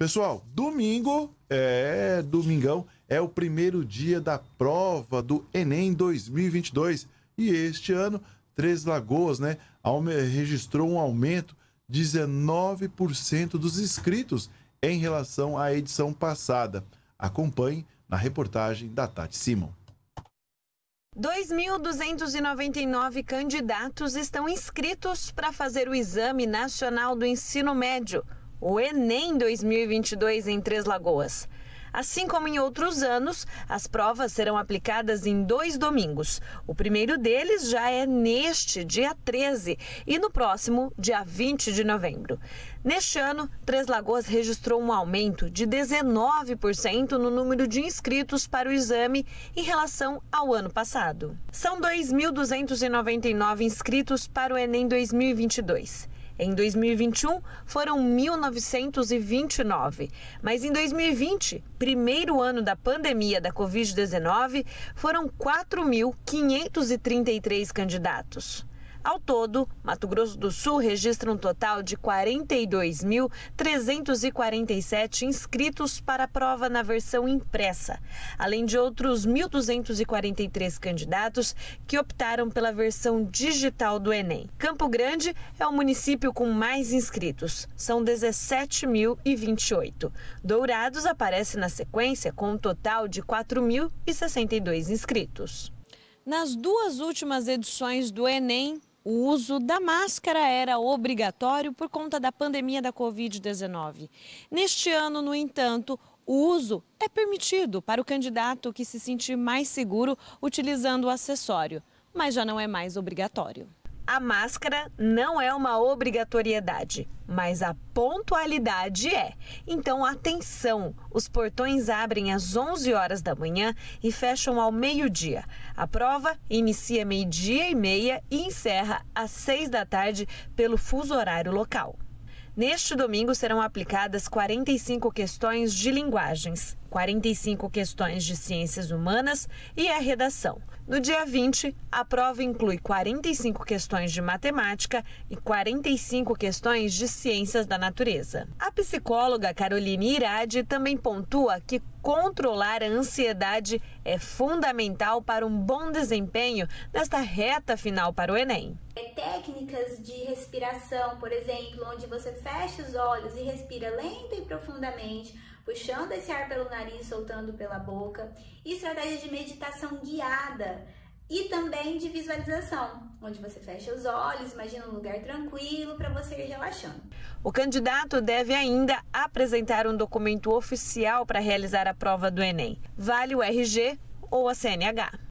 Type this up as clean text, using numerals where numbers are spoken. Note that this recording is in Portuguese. Pessoal, domingo, domingão, é o primeiro dia da prova do Enem 2022. E este ano, Três Lagoas, né, registrou um aumento de 19% dos inscritos em relação à edição passada. Acompanhe na reportagem da Tati Simon. 2.299 candidatos estão inscritos para fazer o Exame Nacional do Ensino Médio, o Enem 2022, em Três Lagoas. Assim como em outros anos, as provas serão aplicadas em 2 domingos. O primeiro deles já é neste, dia 13, e no próximo, dia 20 de novembro. Neste ano, Três Lagoas registrou um aumento de 19% no número de inscritos para o exame em relação ao ano passado. São 2.299 inscritos para o Enem 2022. Em 2021, foram 1.929, mas em 2020, primeiro ano da pandemia da COVID-19, foram 4.533 candidatos. Ao todo, Mato Grosso do Sul registra um total de 42.347 inscritos para a prova na versão impressa, além de outros 1.243 candidatos que optaram pela versão digital do Enem. Campo Grande é o município com mais inscritos, são 17.028. Dourados aparece na sequência com um total de 4.062 inscritos. Nas 2 últimas edições do Enem, o uso da máscara era obrigatório por conta da pandemia da Covid-19. Neste ano, no entanto, o uso é permitido para o candidato que se sentir mais seguro utilizando o acessório, mas já não é mais obrigatório. A máscara não é uma obrigatoriedade, mas a pontualidade é. Então, atenção, os portões abrem às 11 horas da manhã e fecham ao meio-dia. A prova inicia 12:30 e encerra às 18h pelo fuso horário local. Neste domingo serão aplicadas 45 questões de linguagens, 45 questões de ciências humanas e a redação. No dia 20, a prova inclui 45 questões de matemática e 45 questões de ciências da natureza. A psicóloga Caroline Iradi também pontua que controlar a ansiedade é fundamental para um bom desempenho nesta reta final para o Enem. Técnicas de respiração, por exemplo, onde você fecha os olhos e respira lento e profundamente, puxando esse ar pelo nariz, soltando pela boca. E estratégia de meditação guiada e também de visualização, onde você fecha os olhos, imagina um lugar tranquilo para você ir relaxando. O candidato deve ainda apresentar um documento oficial para realizar a prova do Enem. Vale o RG ou a CNH.